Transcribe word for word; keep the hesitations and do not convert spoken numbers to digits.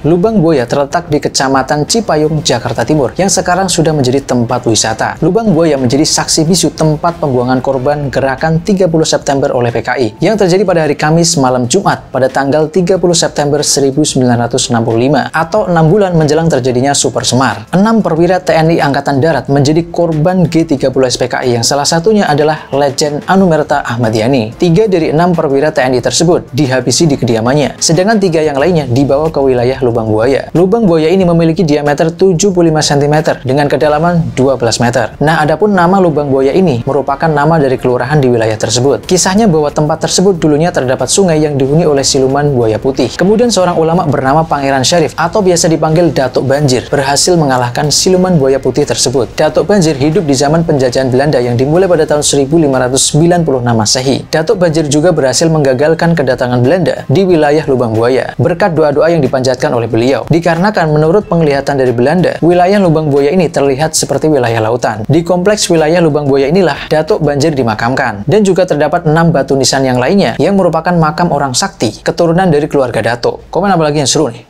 Lubang Buaya terletak di Kecamatan Cipayung, Jakarta Timur, yang sekarang sudah menjadi tempat wisata. Lubang Buaya menjadi saksi bisu tempat pembuangan korban Gerakan tiga puluh September oleh P K I, yang terjadi pada hari Kamis malam Jumat pada tanggal tiga puluh September seribu sembilan ratus enam puluh lima, atau enam bulan menjelang terjadinya Super Semar. enam perwira T N I Angkatan Darat menjadi korban G tiga puluh S P K I, yang salah satunya adalah Letjen Anumerta Ahmad Yani. Tiga dari enam perwira T N I tersebut dihabisi di kediamannya, sedangkan tiga yang lainnya dibawa ke wilayah Lubang Lubang Buaya. Lubang Buaya ini memiliki diameter tujuh puluh lima sentimeter dengan kedalaman dua belas meter. Nah, adapun nama Lubang Buaya ini merupakan nama dari kelurahan di wilayah tersebut. Kisahnya bahwa tempat tersebut dulunya terdapat sungai yang dihuni oleh siluman buaya putih. Kemudian seorang ulama bernama Pangeran Syarif atau biasa dipanggil Datuk Banjir berhasil mengalahkan siluman buaya putih tersebut. Datuk Banjir hidup di zaman penjajahan Belanda yang dimulai pada tahun seribu lima ratus sembilan puluh enam Masehi. Datuk Banjir juga berhasil menggagalkan kedatangan Belanda di wilayah Lubang Buaya berkat doa-doa yang dipanjatkan oleh oleh beliau. Dikarenakan menurut penglihatan dari Belanda, wilayah Lubang Buaya ini terlihat seperti wilayah lautan. Di kompleks wilayah Lubang Buaya inilah Datuk Banjir dimakamkan, dan juga terdapat enam batu nisan yang lainnya yang merupakan makam orang sakti keturunan dari keluarga Datuk. Komen apa lagi yang seru nih?